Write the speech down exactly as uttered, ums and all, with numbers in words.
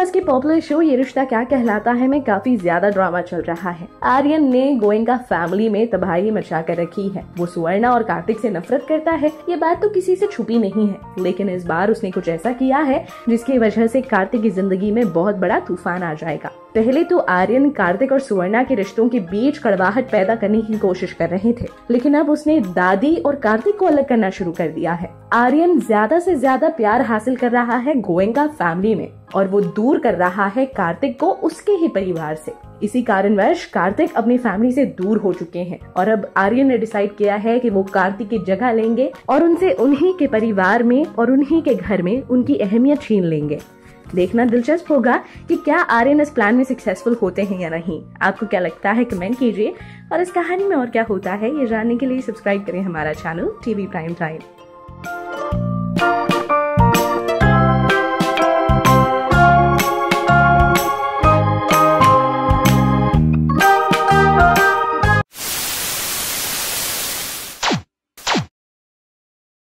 Plus के popular show ये रिश्ता क्या कहलाता है में काफी ज्यादा ड्रामा चल रहा है। आर्यन ने गोएंका फैमिली में तबाही मचा कर रखी है। वो सुवर्णा और कार्तिक से नफरत करता है, ये बात तो किसी से छुपी नहीं है, लेकिन इस बार उसने कुछ ऐसा किया है जिसकी वजह से कार्तिक की जिंदगी में बहुत बड़ा तूफान आ जाएगा। पहले तो आर्यन कार्तिक और सुवर्णा के रिश्तों के बीच कड़वाहट पैदा करने की कोशिश कर रहे थे, लेकिन अब उसने दादी और कार्तिक को अलग करना शुरू कर दिया है। आर्यन ज्यादा से ज्यादा प्यार हासिल कर रहा है गोएंका फैमिली में और वो दूर कर रहा है कार्तिक को उसके ही परिवार से। इसी कारणवश कार्तिक अपनी फैमिली से दूर हो चुके हैं और अब आर्यन ने डिसाइड किया है कि वो कार्तिक की जगह लेंगे और उनसे उन्हीं के परिवार में और उन्हीं के घर में उनकी अहमियत छीन लेंगे। देखना दिलचस्प होगा कि क्या आर्यन इस प्लान में सक्सेसफुल होते हैं या नहीं। आपको क्या लगता है कमेंट कीजिए और इस कहानी में और क्या होता है ये जानने के लिए सब्सक्राइब करें हमारा चैनल टीवी प्राइम टाइम।